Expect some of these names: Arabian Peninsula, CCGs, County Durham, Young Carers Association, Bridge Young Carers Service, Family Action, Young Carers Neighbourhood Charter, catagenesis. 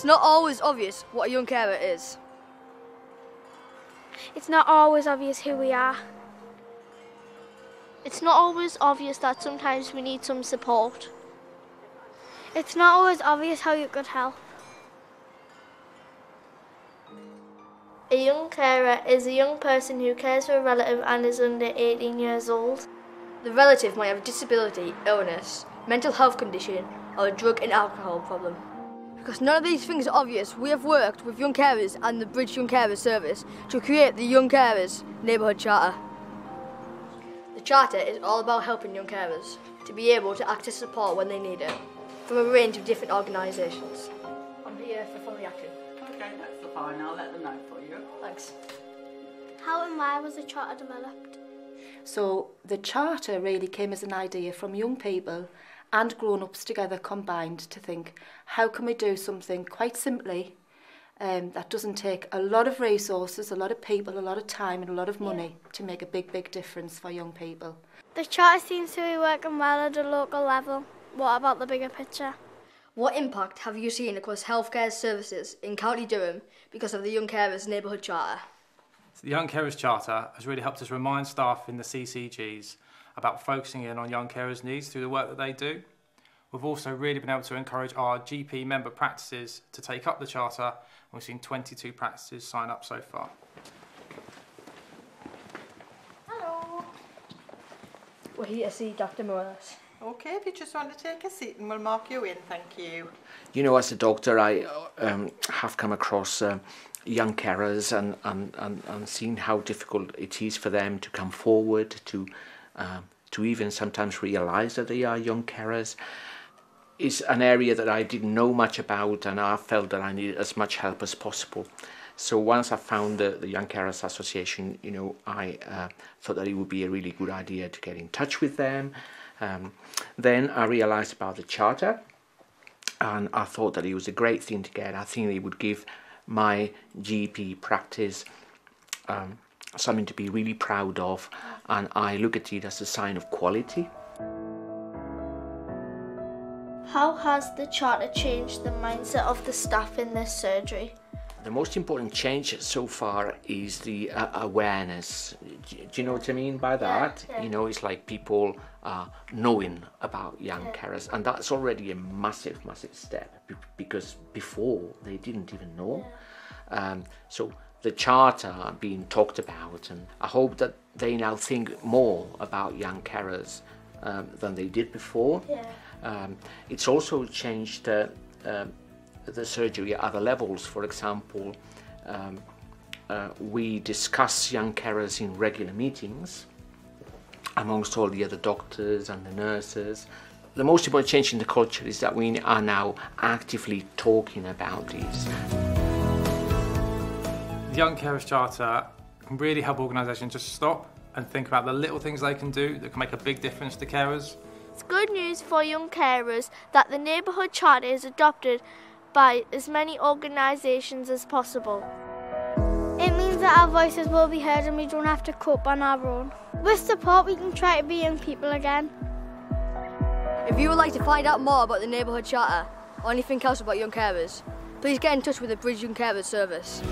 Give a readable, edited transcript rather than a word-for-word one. It's not always obvious what a young carer is. It's not always obvious who we are. It's not always obvious that sometimes we need some support. It's not always obvious how you could help. A young carer is a young person who cares for a relative and is under 18 years old. The relative might have a disability, illness, mental health condition or a drug and alcohol problem. Because none of these things are obvious, we have worked with Young Carers and the Bridge Young Carers Service to create the Young Carers Neighbourhood Charter. The Charter is all about helping young carers to be able to access support when they need it from a range of different organisations. I'm here for Fully Action. Okay, that's the fine. I'll let them know for you. Thanks. How and why was the Charter developed? So the Charter really came as an idea from young people and grown-ups together combined to think, how can we do something quite simply that doesn't take a lot of resources, a lot of people, a lot of time and a lot of money to make a big, big difference for young people. The Charter seems to be working well at a local level. What about the bigger picture? What impact have you seen across healthcare services in County Durham because of the Young Carers Neighbourhood Charter? So the Young Carers Charter has really helped us remind staff in the CCGs about focusing in on young carers' needs through the work that they do. We've also really been able to encourage our GP member practices to take up the Charter, and we've seen 22 practices sign up so far. Hello. We're here to see Dr. Morales. Okay, if you just want to take a seat and we'll mark you in, thank you. You know, as a doctor, I have come across young carers and seen how difficult it is for them to come forward, to even sometimes realise that they are young carers. It's an area that I didn't know much about, and I felt that I needed as much help as possible. So once I found the Young Carers Association, you know, I thought that it would be a really good idea to get in touch with them. Then I realised about the Charter, and I thought that it was a great thing to get. I think it would give my GP practice something to be really proud of, and I look at it as a sign of quality. How has the Charter changed the mindset of the staff in this surgery? The most important change so far is the awareness. Do you know what I mean by that? Yeah, yeah. You know, it's like people knowing about young carers, and that's already a massive, massive step because before they didn't even know. Yeah. So the Charter being talked about, and I hope that they now think more about young carers than they did before. Yeah. It's also changed the surgery at other levels. For example, we discuss young carers in regular meetings amongst all the other doctors and the nurses. The most important change in the culture is that we are now actively talking about these. The Young Carers Charter can really help organisations just stop and think about the little things they can do that can make a big difference to carers. It's good news for young carers that the Neighbourhood Charter is adopted by as many organisations as possible. It means that our voices will be heard and we don't have to cope on our own. With support, we can try to be young people again. If you would like to find out more about the Neighbourhood Charter or anything else about young carers, please get in touch with the Bridge Young Carers Service.